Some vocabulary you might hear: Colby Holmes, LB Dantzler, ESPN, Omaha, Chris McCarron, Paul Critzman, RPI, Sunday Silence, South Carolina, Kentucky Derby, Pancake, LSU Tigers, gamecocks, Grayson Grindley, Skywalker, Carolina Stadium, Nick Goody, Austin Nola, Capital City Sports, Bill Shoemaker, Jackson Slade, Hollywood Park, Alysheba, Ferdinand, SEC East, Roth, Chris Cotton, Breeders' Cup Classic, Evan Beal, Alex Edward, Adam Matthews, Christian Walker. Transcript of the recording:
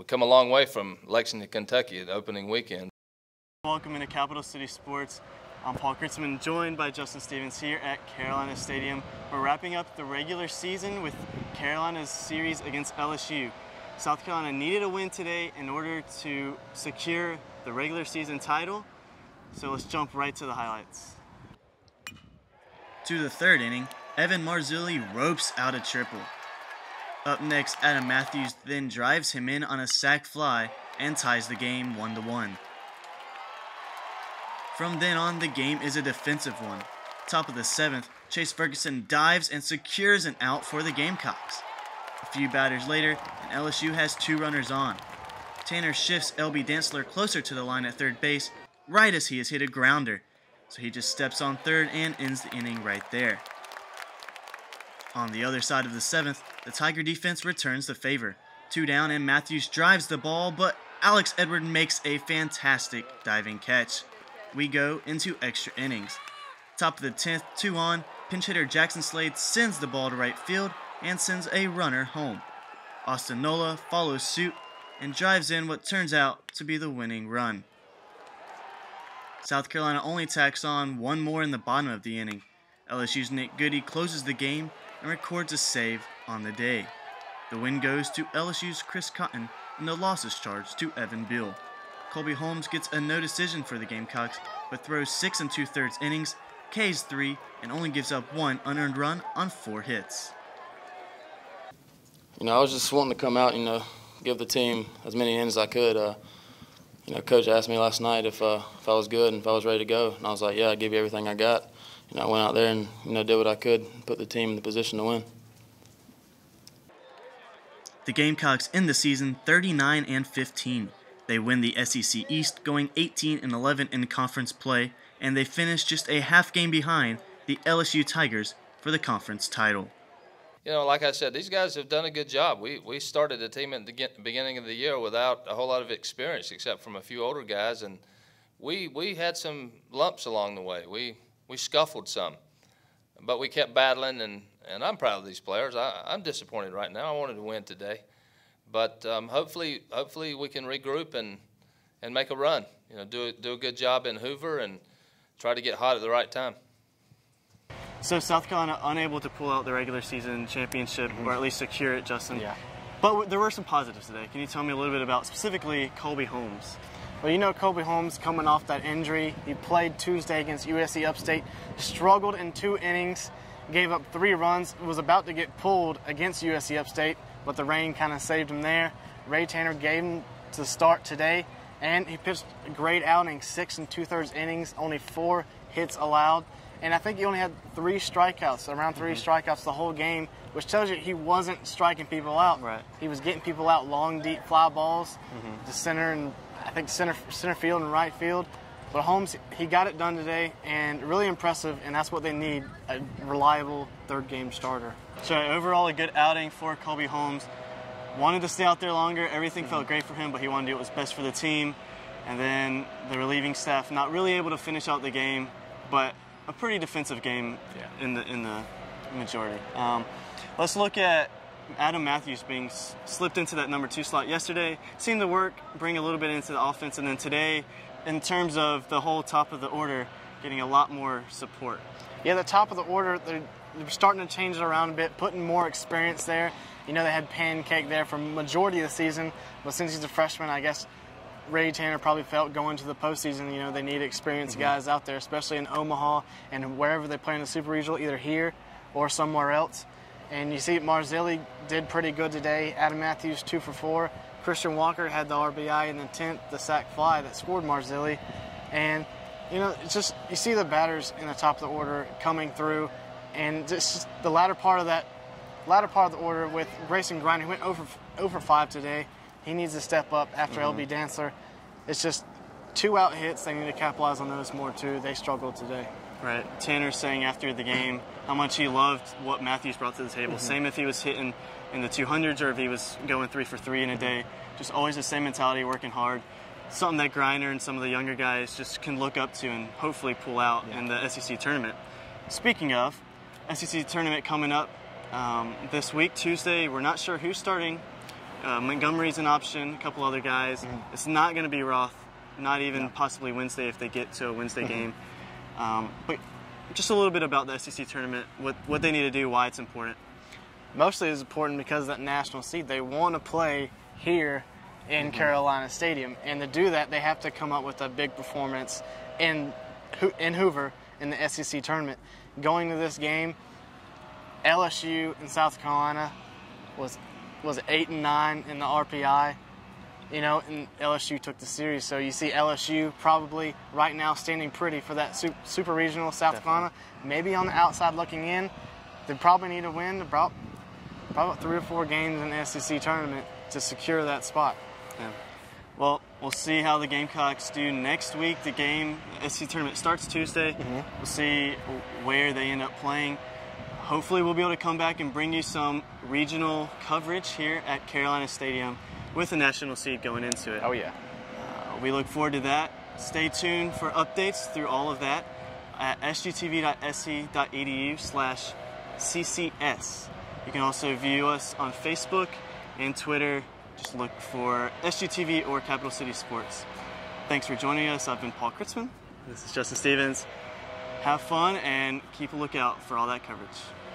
we come a long way from Lexington, Kentucky at opening weekend. Welcome into Capital City Sports. I'm Paul Critzman, joined by Justin Stevens here at Carolina Stadium. We're wrapping up the regular season with Carolina's series against LSU. South Carolina needed a win today in order to secure the regular season title. So let's jump right to the highlights. To the third inning, Evan Marzilli ropes out a triple. Up next, Adam Matthews then drives him in on a sac fly and ties the game 1-1. From then on, the game is a defensive one. Top of the 7th, Chase Ferguson dives and secures an out for the Gamecocks. A few batters later, and LSU has 2 runners on. Tanner shifts LB Dantzler closer to the line at third base, right as he has hit a grounder, so he just steps on third and ends the inning right there. On the other side of the 7th, the Tiger defense returns the favor. 2 down and Matthews drives the ball, but Alex Edward makes a fantastic diving catch. We go into extra innings. Top of the 10th, 2 on, pinch hitter Jackson Slade sends the ball to right field and sends a runner home. Austin Nola follows suit and drives in what turns out to be the winning run. South Carolina only tacks on 1 more in the bottom of the inning. LSU's Nick Goody closes the game and records a save on the day. The win goes to LSU's Chris Cotton and the loss is charged to Evan Beal. Colby Holmes gets a no decision for the Gamecocks, but throws 6 2/3 innings, Ks 3, and only gives up 1 unearned run on 4 hits. You know, I was just wanting to come out, you know, give the team as many innings as I could. You know, Coach asked me last night if I was good and if I was ready to go, and I was like, yeah, I'll give you everything I got. You know, I went out there and, you know, did what I could, put the team in the position to win. The Gamecocks end the season 39-15. They win the SEC East, going 18-11 in conference play, and they finish just a half game behind the LSU Tigers for the conference title. You know, like I said, these guys have done a good job. We started the team at the beginning of the year without a whole lot of experience, except from a few older guys, and we had some lumps along the way. We scuffled some, but we kept battling, and I'm proud of these players. I'm disappointed right now. I wanted to win today. But hopefully we can regroup and make a run. You know, do a good job in Hoover and try to get hot at the right time. So South Carolina unable to pull out the regular season championship, or at least secure it, Justin. Yeah. But there were some positives today. Can you tell me a little bit about specifically Colby Holmes? Well, you know, Colby Holmes coming off that injury. He played Tuesday against USC Upstate, struggled in 2 innings, gave up 3 runs, was about to get pulled against USC Upstate, but the rain kind of saved him there. Ray Tanner gave him the start today, and he pitched a great outing, 6 2/3 innings, only 4 hits allowed. And I think he only had 3 strikeouts, around 3 strikeouts the whole game, which tells you he wasn't striking people out. Right. He was getting people out long, deep fly balls to center, and I think center field and right field. But Holmes, he got it done today, and really impressive, and that's what they need, a reliable third-game starter. So overall, a good outing for Colby Holmes. Wanted to stay out there longer. Everything felt great for him, but he wanted to do what was best for the team. And then the relieving staff not really able to finish out the game, but a pretty defensive game in the majority. Let's look at Adam Matthews being slipped into that number 2 slot yesterday. Seemed to work, bring a little bit into the offense, and then today, in terms of the whole top of the order, getting a lot more support. Yeah, the top of the order, they're starting to change it around a bit, putting more experience there. You know, they had Pancake there for majority of the season, but since he's a freshman, I guess Ray Tanner probably felt going to the postseason, you know, they need experienced guys out there, especially in Omaha and wherever they play in the Super Regional, either here or somewhere else. And you see Marzilli did pretty good today. Adam Matthews, 2 for 4. Christian Walker had the RBI in the 10th, the sac fly that scored Marzilli. And, you know, it's just, you see the batters in the top of the order coming through, and just the latter part of the order with Grayson Grindley, who went 0 for 5 today. He needs to step up after LB Dantzler. It's just 2 out hits. They need to capitalize on those more, too. They struggled today. Right. Tanner's saying after the game how much he loved what Matthews brought to the table. Same if he was hitting in the 200s or if he was going 3 for 3 in a day. Just always the same mentality, working hard. Something that Greiner and some of the younger guys just can look up to and hopefully pull out in the SEC tournament. Speaking of, SEC tournament coming up this week, Tuesday. We're not sure who's starting. Montgomery's an option, a couple other guys. Mm-hmm. It's not going to be Roth, not even possibly Wednesday if they get to a Wednesday game. But just a little bit about the SEC tournament, what they need to do, why it's important. Mostly it's important because of that national seed. They want to play here in Carolina Stadium, and to do that they have to come up with a big performance in Hoover in the SEC tournament. Going to this game, LSU in South Carolina was 8-9 in the RPI, you know, and LSU took the series. So you see LSU probably right now standing pretty for that super regional. South Carolina, maybe on the outside looking in. They probably need to win about 3 or 4 games in the SEC tournament to secure that spot. Yeah. Well, we'll see how the Gamecocks do next week. The game, the SEC tournament starts Tuesday. We'll see where they end up playing. Hopefully we'll be able to come back and bring you some regional coverage here at Carolina Stadium with a national seed going into it. Oh, yeah. We look forward to that. Stay tuned for updates through all of that at sgtv.sc.edu/ccs. You can also view us on Facebook and Twitter. Just look for SGTV or Capital City Sports. Thanks for joining us. I've been Paul Critzman. This is Justin Stevens. Have fun and keep a lookout for all that coverage.